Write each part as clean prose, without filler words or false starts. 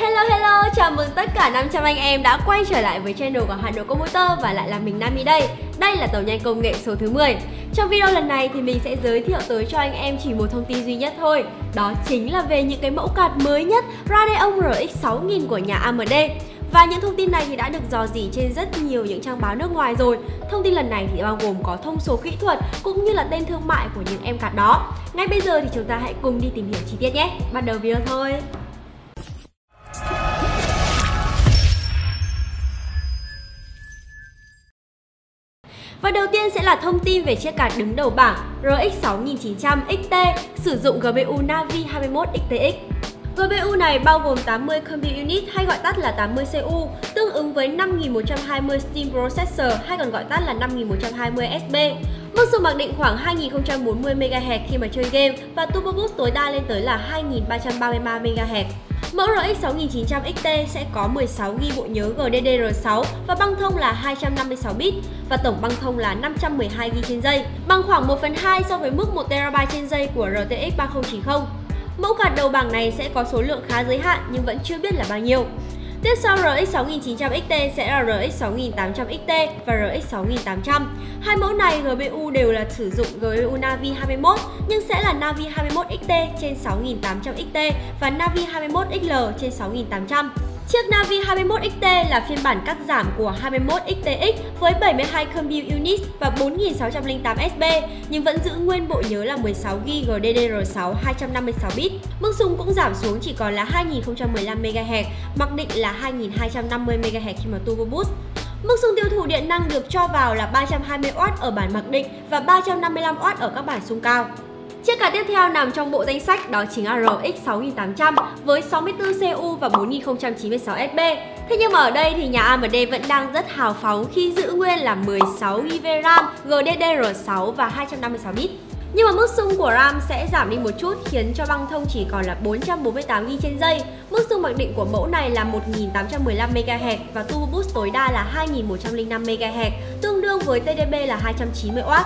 Hello hello, chào mừng tất cả 500 anh em đã quay trở lại với channel của Hà Nội Computer và lại là mình Navi đây. Đây là tàu nhanh công nghệ số thứ 10. Trong video lần này thì mình sẽ giới thiệu tới cho anh em chỉ một thông tin duy nhất thôi. Đó chính là về những cái mẫu card mới nhất Radeon RX 6000 của nhà AMD. Và những thông tin này thì đã được rò rỉ trên rất nhiều những trang báo nước ngoài rồi. Thông tin lần này thì bao gồm có thông số kỹ thuật cũng như là tên thương mại của những em card đó. Ngay bây giờ thì chúng ta hãy cùng đi tìm hiểu chi tiết nhé. Bắt đầu video thôi. Và đầu tiên sẽ là thông tin về chiếc card đứng đầu bảng RX 6900 XT sử dụng GPU Navi 21 XTX. GPU này bao gồm 80 Compute Unit hay gọi tắt là 80 CU, tương ứng với 5120 Steam Processor hay còn gọi tắt là 5120 SB. Mức dung mặc định khoảng 2040 MHz khi mà chơi game và Turbo Boost tối đa lên tới là 2333 MHz. Mẫu RX 6900 XT sẽ có 16GB bộ nhớ GDDR6 và băng thông là 256 bit và tổng băng thông là 512GB trên giây, bằng khoảng 1/2 so với mức 1TB trên giây của RTX 3090. Mẫu card đầu bảng này sẽ có số lượng khá giới hạn nhưng vẫn chưa biết là bao nhiêu. Tiếp sau RX 6900 XT sẽ là RX 6800 XT và RX 6800. Hai mẫu này GPU đều là sử dụng GPU Navi 21 nhưng sẽ là Navi 21 XT trên 6800 XT và Navi 21 XL trên 6800. Chiếc Navi 21 XT là phiên bản cắt giảm của 21 XTX với 72 Compute Units và 4608 SB nhưng vẫn giữ nguyên bộ nhớ là 16GB GDDR6 256 bit. Mức dung cũng giảm xuống chỉ còn là 2015 MHz, mặc định là 2250 MHz khi mà Turbo Boost. Mức dung tiêu thụ điện năng được cho vào là 320W ở bản mặc định và 355W ở các bản xung cao. Chiếc card tiếp theo nằm trong bộ danh sách đó chính là RX 6800 với 64 CU và 4096 SB. Thế nhưng mà ở đây thì nhà AMD vẫn đang rất hào phóng khi giữ nguyên là 16GB RAM GDDR6 và 256 bit. Nhưng mà mức dung của RAM sẽ giảm đi một chút khiến cho băng thông chỉ còn là 448GB trên giây. Mức dung mặc định của mẫu này là 1815 MHz và Turbo Boost tối đa là 2105 MHz, tương đương với TDP là 290W.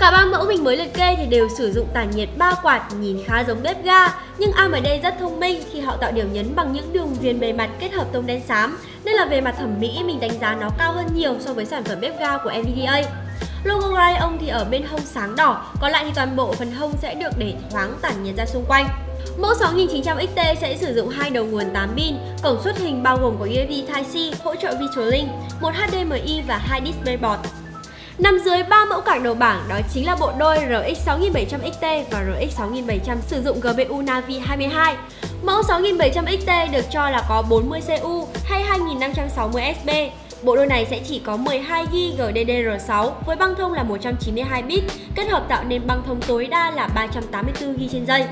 Cả ba mẫu mình mới liệt kê thì đều sử dụng tản nhiệt 3 quạt nhìn khá giống bếp ga, nhưng AMD rất thông minh khi họ tạo điểm nhấn bằng những đường viền bề mặt kết hợp tông đen xám, nên là về mặt thẩm mỹ mình đánh giá nó cao hơn nhiều so với sản phẩm bếp ga của NVDA. Logo Radeon thì ở bên hông sáng đỏ, còn lại thì toàn bộ phần hông sẽ được để thoáng tản nhiệt ra xung quanh. Mẫu 6900 XT sẽ sử dụng hai đầu nguồn 8 pin, cổng xuất hình bao gồm có USB Type-C, hỗ trợ Visual Link, một HDMI và hai display board. Nằm dưới 3 mẫu card đầu bảng đó chính là bộ đôi RX 6700 XT và RX 6700 sử dụng GPU Navi 22. Mẫu 6700 XT được cho là có 40 CU hay 2560 SB. Bộ đôi này sẽ chỉ có 12GB GDDR6 với băng thông là 192 bit, kết hợp tạo nên băng thông tối đa là 384GB trên giây.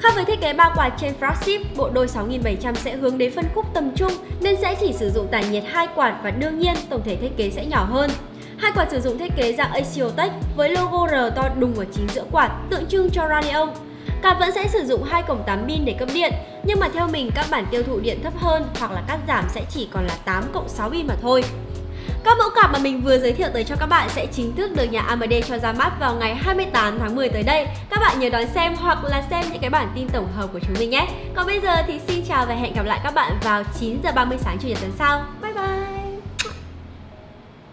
Khác với thiết kế 3 quạt trên flagship, bộ đôi 6700 sẽ hướng đến phân khúc tầm trung nên sẽ chỉ sử dụng tản nhiệt 2 quạt và đương nhiên tổng thể thiết kế sẽ nhỏ hơn. Hai quạt sử dụng thiết kế dạng ACOTech với logo R to đùng ở chính giữa quạt, tượng trưng cho Radeon. Card vẫn sẽ sử dụng hai cổng 8 pin để cấp điện, nhưng mà theo mình các bản tiêu thụ điện thấp hơn hoặc là cắt giảm sẽ chỉ còn là 8 + 6 pin mà thôi. Các mẫu card mà mình vừa giới thiệu tới cho các bạn sẽ chính thức được nhà AMD cho ra mắt vào ngày 28 tháng 10 tới đây. Các bạn nhớ đón xem hoặc là xem những cái bản tin tổng hợp của chúng mình nhé. Còn bây giờ thì xin chào và hẹn gặp lại các bạn vào 9h30 sáng Chủ nhật tuần sau. Bye bye!